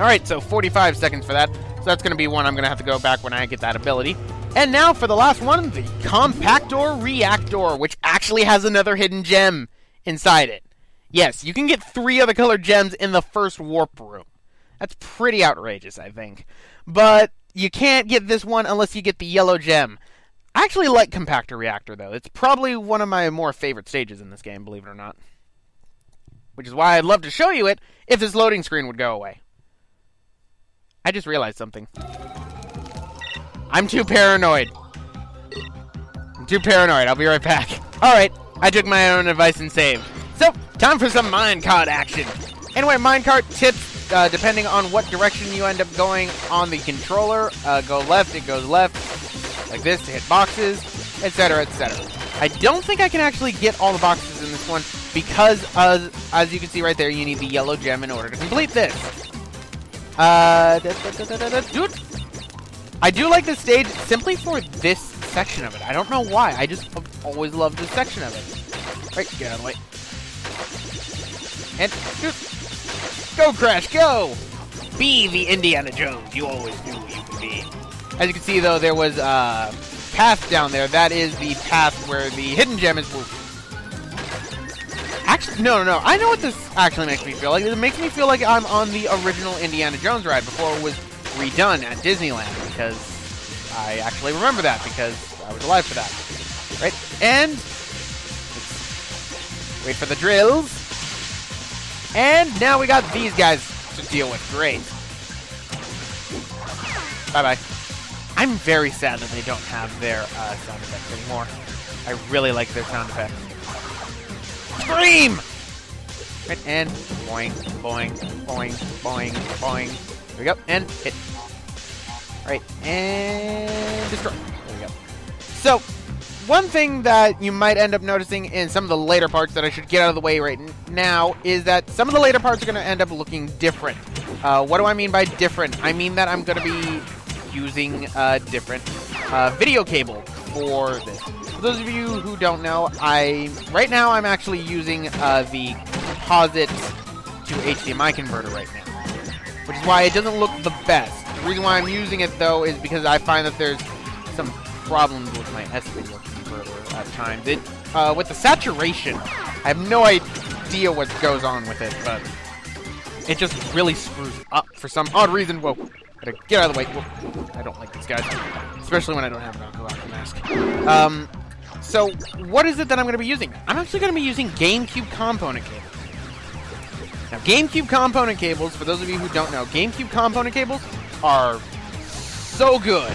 Alright, so 45 seconds for that. So that's going to be one I'm going to have to go back when I get that ability. And now for the last one, the Compactor Reactor, which actually has another hidden gem inside it. Yes, you can get 3 other colored gems in the first warp room. That's pretty outrageous, I think. But you can't get this one unless you get the yellow gem. I actually like Compactor Reactor, though. It's probably one of my more favorite stages in this game, believe it or not. Which is why I'd love to show you it if this loading screen would go away. I just realized something. I'm too paranoid. I'll be right back. Alright, I took my own advice and saved. So, time for some minecart action. Anyway, minecart tips, depending on what direction you end up going on the controller. Go left, it goes left. Like this, to hit boxes, etc., etc. I don't think I can actually get all the boxes in this one, because, as you can see right there, you need the yellow gem in order to complete this. Dude! I do like this stage simply for this section of it. I don't know why. I just always loved this section of it. Right, get out of the way. And shoot. Go, Crash, go! Be the Indiana Jones you always knew you could be. As you can see, though, there was a path down there. That is the path where the hidden gem is. Actually, no. I know what this actually makes me feel like. It makes me feel like I'm on the original Indiana Jones ride before it was redone at Disneyland, because I actually remember that because I was alive for that. Right? And wait for the drills. And now we got these guys to deal with. Great. Bye-bye. I'm very sad that they don't have their sound effects anymore. I really like their sound effects. Scream! Right, and boing, boing, boing, boing, boing. There we go, and hit. Alright, and destroy. There we go. So, one thing that you might end up noticing in some of the later parts that I should get out of the way right now is that some of the later parts are going to end up looking different. What do I mean by different? I mean that I'm going to be using different video cable for this. For those of you who don't know, right now I'm actually using the composite to HDMI converter right now, which is why it doesn't look the best. The reason why I'm using it, though, is because I find that there's some problems with my S-video converter at times. With the saturation, I have no idea what goes on with it, but it just really screws up for some odd reason. Whoa, gotta get out of the way. Whoa. I don't like these guys, especially when I don't have an Aku Aku mask. So what is it that I'm going to be using? I'm actually going to be using GameCube component cable. Now, GameCube component cables, for those of you who don't know, GameCube component cables are so good.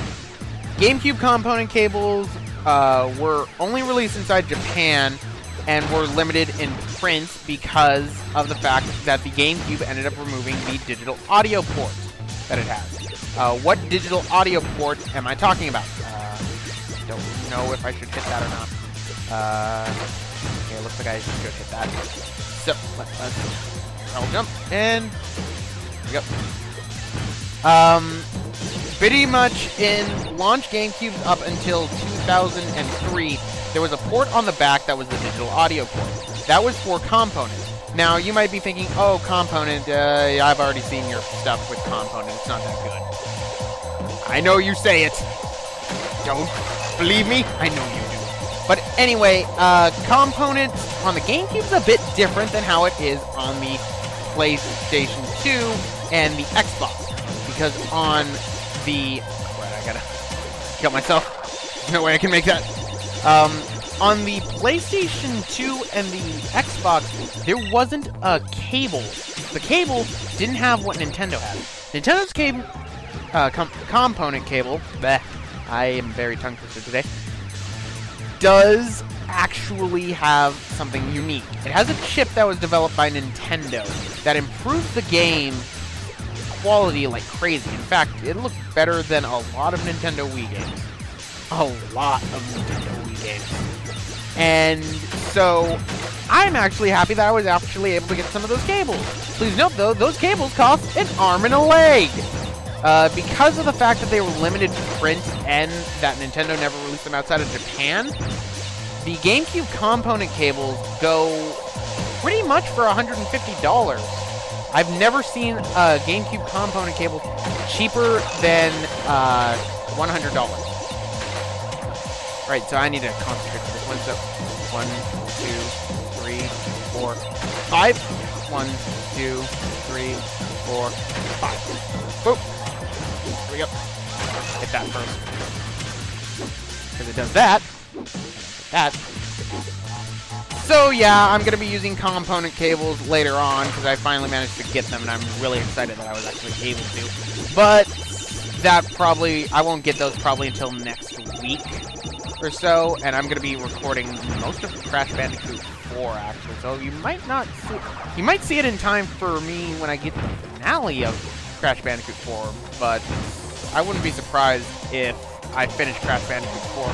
GameCube component cables were only released inside Japan and were limited in print because of the fact that the GameCube ended up removing the digital audio port that it has. What digital audio port am I talking about? Don't know if I should hit that or not. Okay, looks like I should hit that. So, let's I'll jump, and there we go. Pretty much in launch GameCubes up until 2003, there was a port on the back that was the digital audio port. That was for component. Now, you might be thinking, oh, component, I've already seen your stuff with component. It's not that good. I know you say it. Don't believe me? I know you do. But anyway, component on the GameCube is a bit different than how it is on the PlayStation 2 and the Xbox, because on the I gotta kill myself. There's no way I can make that. On the PlayStation 2 and the Xbox, there wasn't a cable. The cable didn't have what Nintendo had. Nintendo's cable, component cable. Bleh, I am very tongue twisted today. Does actually have something unique. It has a chip that was developed by Nintendo that improved the game quality like crazy. In fact, it looked better than a lot of Nintendo Wii games. A lot of Nintendo Wii games. And so, I'm actually happy that I was actually able to get some of those cables. Please note, though, those cables cost an arm and a leg. Because of the fact that they were limited to print and that Nintendo never released them outside of Japan, the GameCube component cables go pretty much for $150. I've never seen a GameCube component cable cheaper than $100. Right, so I need to concentrate on this one. So, 1, 2, 3, 4, 5. 1, 2, 3, 4, 5. Boop. Here we go. Hit that first. Because it does that. So yeah, I'm going to be using component cables later on because I finally managed to get them and I'm really excited that I was actually able to. But that probably, I won't get those probably until next week or so, and I'm going to be recording most of Crash Bandicoot 4 actually. So you might not see, you might see it in time for me when I get the finale of Crash Bandicoot 4, but I wouldn't be surprised if I finished Crash Bandicoot 4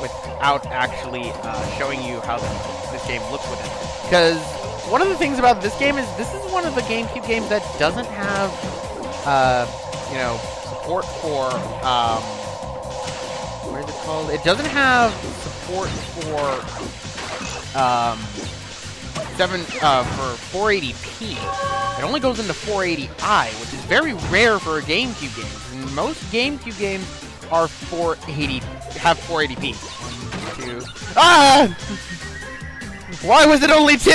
without actually showing you how this game looks with it. Because one of the things about this game is this is one of the GameCube games that doesn't have, you know, support for, what is it called? It doesn't have support for, 480p. It only goes into 480i, which is very rare for a GameCube game. And most GameCube games are 480, have 480p. 1, 2. Ah! Why was it only 2?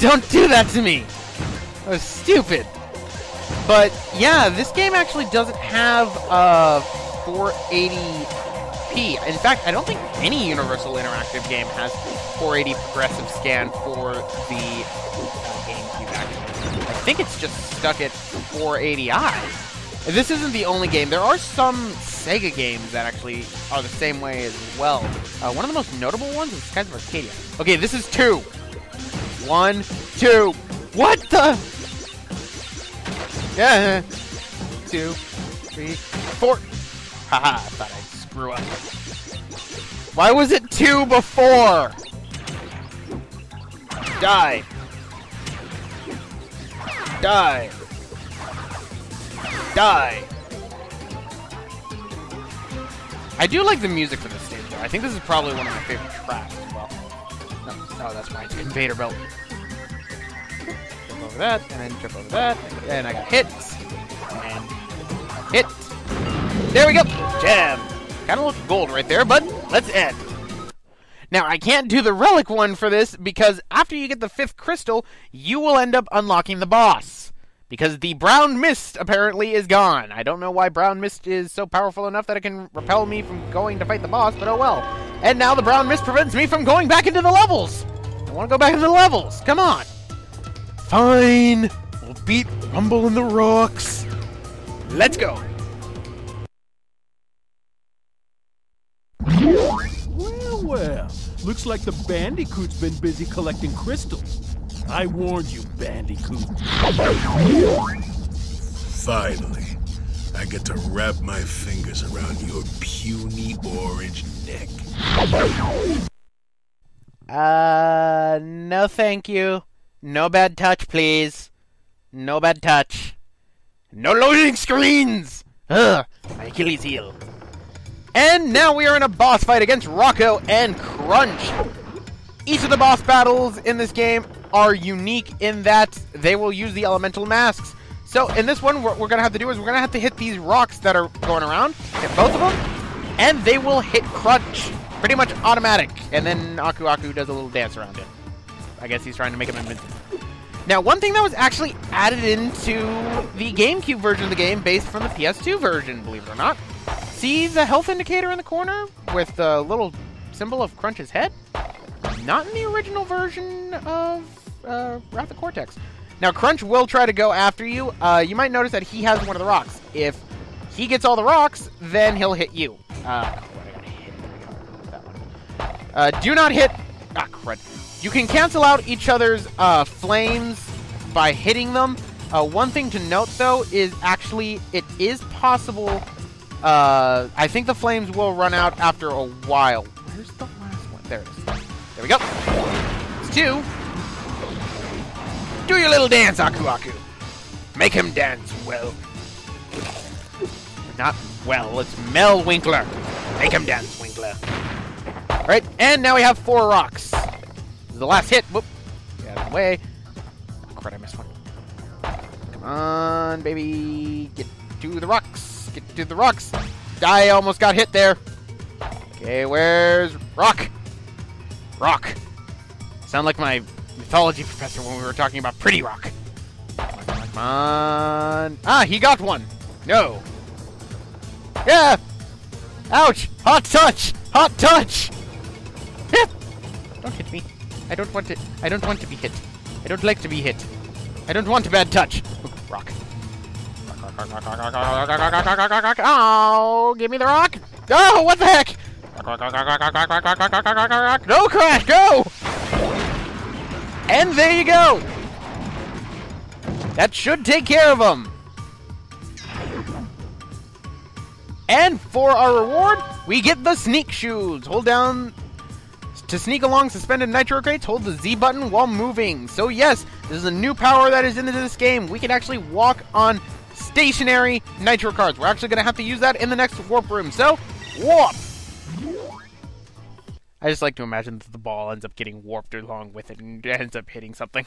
Don't do that to me. That was stupid. But yeah, this game actually doesn't have 480p. In fact, I don't think any Universal Interactive game has 480 progressive scan for the GameCube. Actually, I think it's just stuck at 480i. This isn't the only game. There are some Sega games that actually are the same way as well. One of the most notable ones is Skies of Arcadia. Okay, this is 2. 1, 2. What the? Yeah. 2, 3, 4. Haha, I thought I'd screw up. Why was it 2 before? Die. Die. Die. I do like the music for this stage, though. I think this is probably one of my favorite tracks as well. No, that's my invader belt. Jump over that, and then jump over that, and I got hit. And hit. There we go! Jam! Kinda looks gold right there, but let's end. Now, I can't do the relic one for this, because after you get the 5th crystal, you will end up unlocking the boss. Because the brown mist, apparently, is gone. I don't know why brown mist is so powerful enough that it can repel me from going to fight the boss, but oh well. And now the brown mist prevents me from going back into the levels! I want to go back into the levels! Come on! Fine! We'll beat Rumble in the Rocks! Let's go! Well, well. Looks like the Bandicoot's been busy collecting crystals. I warned you, Bandicoot. Finally, I get to wrap my fingers around your puny orange neck. No thank you. No bad touch, please. No bad touch. No loading screens! Ugh, my Achilles heel. And now we are in a boss fight against Rocko and Crunch. Each of the boss battles in this game are unique in that they will use the elemental masks. So in this one, what we're going to have to do is we're going to have to hit these rocks that are going around, hit both of them, and they will hit Crunch. Pretty much automatic. And then Aku Aku does a little dance around it. I guess he's trying to make him invincible. Now, one thing that was actually added into the GameCube version of the game based from the PS2 version, believe it or not. See the health indicator in the corner with the little symbol of Crunch's head? Not in the original version of Wrath of Cortex. Now, Crunch will try to go after you. You might notice that he has one of the rocks. If he gets all the rocks, then he'll hit you. Do not hit... Ah, crud. You can cancel out each other's flames by hitting them. One thing to note, though, is actually it is possible... I think the flames will run out after a while. Where's the last one? There it is. There we go. It's 2. Do your little dance, Aku Aku. Make him dance well. Not well, it's Mel Winkler. Make him dance, Winkler. Alright, and now we have 4 rocks. This is the last hit. Whoop. Get out of the way. crud, I missed one. Come on, baby. Get to the rocks. Get to the rocks. I almost got hit there. Okay, where's Rock? Rock. Sound like my mythology professor when we were talking about Pretty Rock. Come on. Ah, he got one. No. Yeah. Ouch. Hot touch. Hot touch. Don't hit me. I don't want to. I don't want to be hit. I don't like to be hit. I don't want a bad touch. Ooh, rock. Oh, give me the rock. Oh, what the heck? No, Crash, go! And there you go. That should take care of them. And for our reward, we get the sneak shoes. Hold down to sneak along suspended nitro crates. Hold the Z button while moving. So yes, this is a new power that is into this game. We can actually walk on stationary nitro cards. We're actually going to have to use that in the next warp room. So, warp! I just like to imagine that the ball ends up getting warped along with it and ends up hitting something.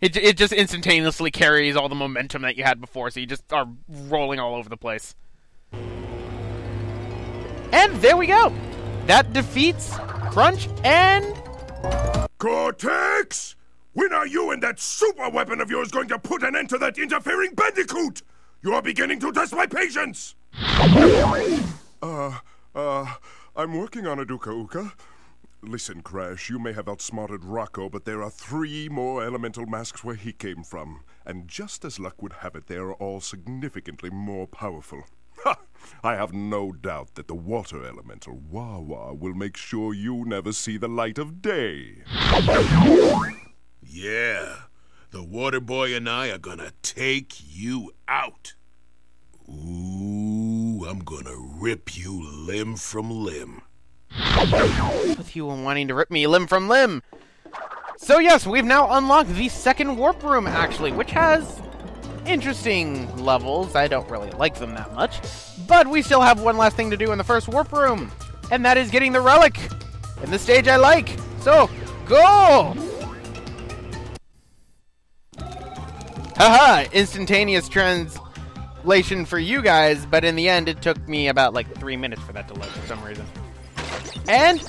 It just instantaneously carries all the momentum that you had before, so you just are rolling all over the place. And there we go! That defeats Crunch and... Cortex! When are you and that super weapon of yours going to put an end to that interfering bandicoot? You are beginning to test my patience! I'm working on a Uka-Uka. Listen, Crash, you may have outsmarted Rocko, but there are 3 more elemental masks where he came from. And just as luck would have it, they are all significantly more powerful. Ha! I have no doubt that the water elemental, Wawa, will make sure you never see the light of day. Yeah, the water boy and I are gonna take you out. Ooh, I'm gonna rip you limb from limb. With you wanting to rip me limb from limb. So yes, we've now unlocked the second warp room, actually, which has interesting levels. I don't really like them that much. But we still have one last thing to do in the first warp room, and that is getting the relic. And the stage I like. So, go! Haha, instantaneous translation for you guys, but in the end it took me about like 3 minutes for that to load for some reason. And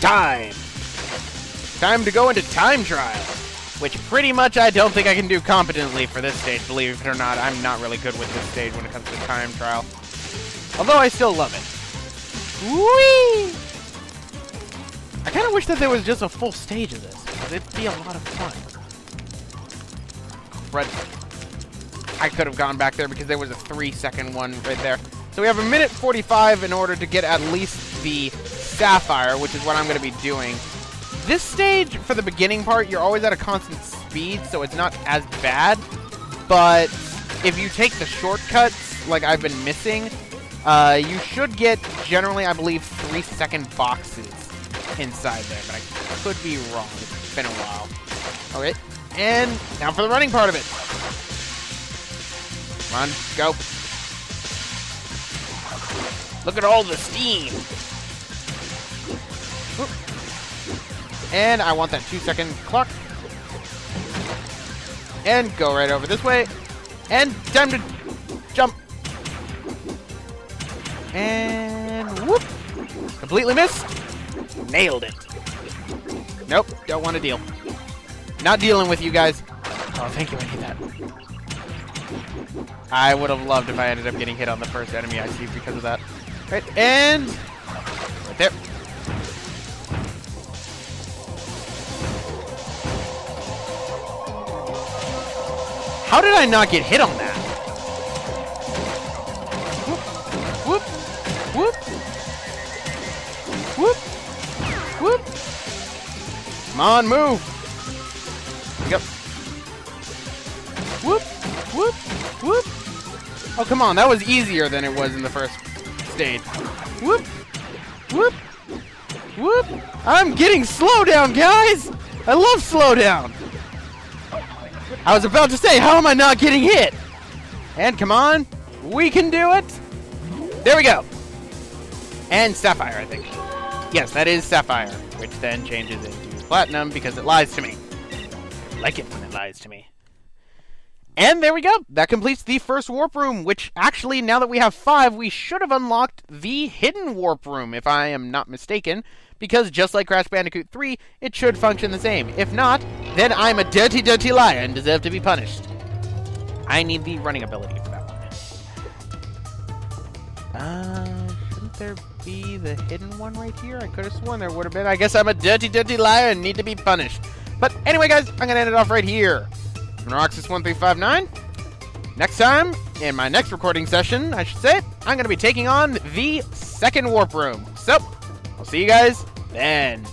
time! Time to go into time trial, which pretty much I don't think I can do competently for this stage, believe it or not. I'm not really good with this stage when it comes to time trial. Although I still love it. Whee! I kind of wish that there was just a full stage of this, because it'd be a lot of fun. Crud. I could have gone back there because there was a 3-second one right there. So we have a 1:45 in order to get at least the sapphire, which is what I'm going to be doing. This stage, for the beginning part, you're always at a constant speed, so it's not as bad. But if you take the shortcuts, like I've been missing, you should get, generally, I believe, 3-second boxes inside there. But I could be wrong. It's been a while. All right. And now for the running part of it. Run. Go. Look at all the steam. Oop. And I want that 2-second clock. And go right over this way. And time to jump. And whoop. Completely missed. Nailed it. Nope. Don't want to deal. Not dealing with you guys. Oh, thank you. I need that. I would have loved if I ended up getting hit on the first enemy I see because of that. Right, and... right there. How did I not get hit on that? Whoop, whoop, whoop, whoop, whoop. Come on, move. Yep. Whoop, whoop, whoop. Oh, come on. That was easier than it was in the first stage. Whoop, whoop, whoop. I'm getting slow down, guys. I love slow down. I was about to say, how am I not getting hit? And come on. We can do it. There we go. And sapphire, I think. Yes, that is sapphire, which then changes it to platinum because it lies to me. like it when it lies to me. And there we go. That completes the first warp room, which actually, now that we have 5, we should have unlocked the hidden warp room, if I am not mistaken, because just like Crash Bandicoot 3, it should function the same. If not, then I'm a dirty, dirty liar and deserve to be punished. I need the running ability for that one. Shouldn't there be the hidden one right here? I could have sworn there would have been. I guess I'm a dirty, dirty liar and need to be punished. But anyway, guys, I'm going to end it off right here. Roxas1359. Next time, in my next recording session, I should say, I'm going to be taking on the second warp room. So, I'll see you guys then.